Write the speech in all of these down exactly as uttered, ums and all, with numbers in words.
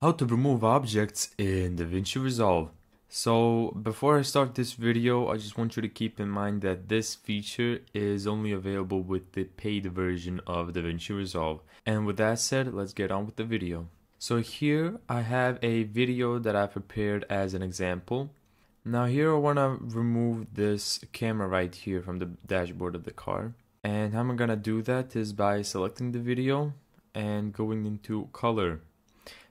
How to remove objects in DaVinci Resolve. So before I start this video, I just want you to keep in mind that this feature is only available with the paid version of DaVinci Resolve. And with that said, let's get on with the video. So here I have a video that I prepared as an example. Now here I want to remove this camera right here from the dashboard of the car. And how I'm going to do that is by selecting the video and going into color.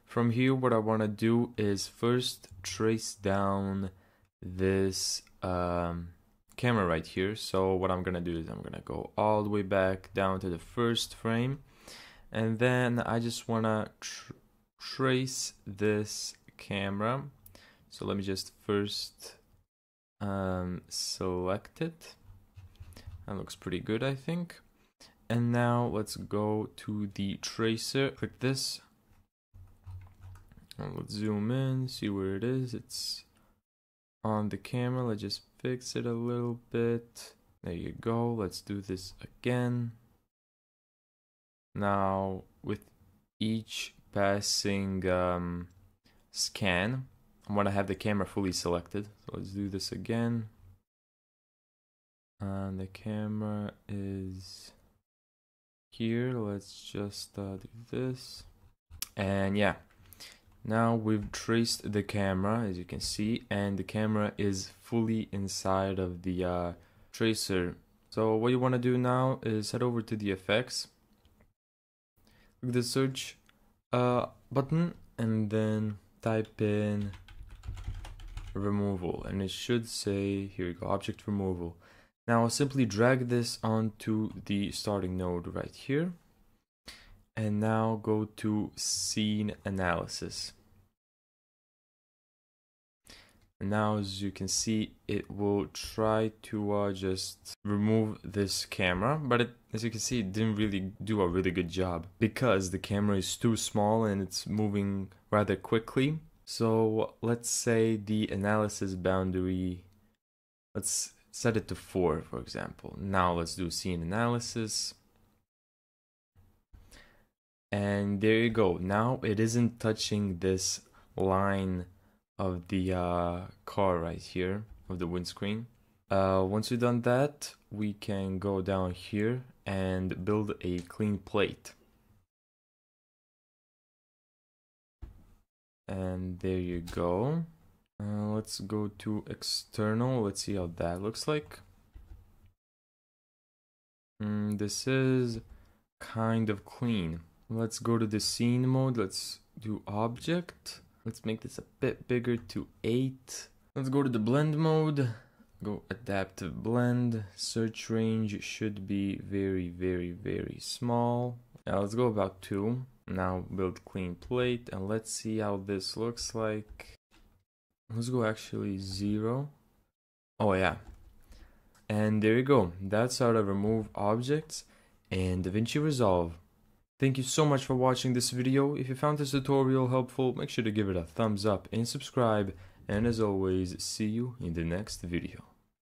From here, what I want to do is first trace down this um, camera right here. So what I'm going to do is I'm going to go all the way back down to the first frame. And then I just want to tr trace this camera. So let me just first um, select it. That looks pretty good, I think. And now let's go to the tracer. Click this. And let's zoom in, see where it is. It's on the camera. Let's just fix it a little bit. There you go. Let's do this again. Now, with each passing um, scan, I want to have the camera fully selected. So let's do this again. And the camera is here. Let's just uh, do this. And yeah. Now we've traced the camera, as you can see, and the camera is fully inside of the uh, tracer. So what you want to do now is head over to the effects, click the search uh, button, and then type in removal, and it should say, here we go, object removal. Now I'll simply drag this onto the starting node right here, and now go to scene analysis. Now, as you can see, it will try to uh, just remove this camera, but it, as you can see, it didn't really do a really good job because the camera is too small and it's moving rather quickly. So let's say the analysis boundary, let's set it to four, for example. Now let's do scene analysis. And there you go. Now it isn't touching this line of the uh, car right here, of the windscreen. Uh, once we've done that, we can go down here and build a clean plate. And there you go. Uh, let's go to external. Let's see how that looks like. Mm, this is kind of clean. Let's go to the scene mode. Let's do object. Let's make this a bit bigger to eight. Let's go to the blend mode. Go adaptive blend. Search range should be very, very, very small. Now let's go about two. Now build clean plate and let's see how this looks like. Let's go actually zero. Oh yeah. And there you go. That's how to remove objects in DaVinci Resolve. Thank you so much for watching this video. If you found this tutorial helpful, make sure to give it a thumbs up and subscribe. And as always, see you in the next video.